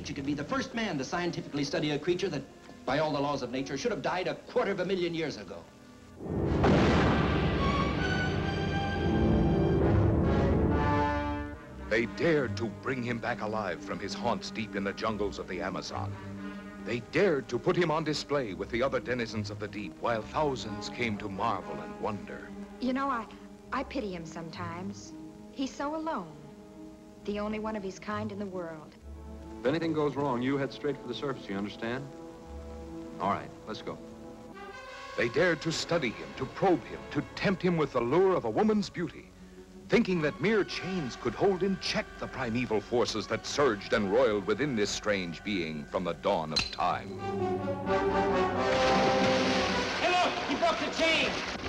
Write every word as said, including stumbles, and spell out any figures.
each, you could be the first man to scientifically study a creature that, by all the laws of nature, should have died a quarter of a million years ago. They dared to bring him back alive from his haunts deep in the jungles of the Amazon. They dared to put him on display with the other denizens of the deep, while thousands came to marvel and wonder. You know, I, I pity him sometimes. He's so alone. The only one of his kind in the world. If anything goes wrong, you head straight for the surface, you understand? All right, let's go. They dared to study him, to probe him, to tempt him with the lure of a woman's beauty, thinking that mere chains could hold in check the primeval forces that surged and roiled within this strange being from the dawn of time. Hey, look! He broke the chain!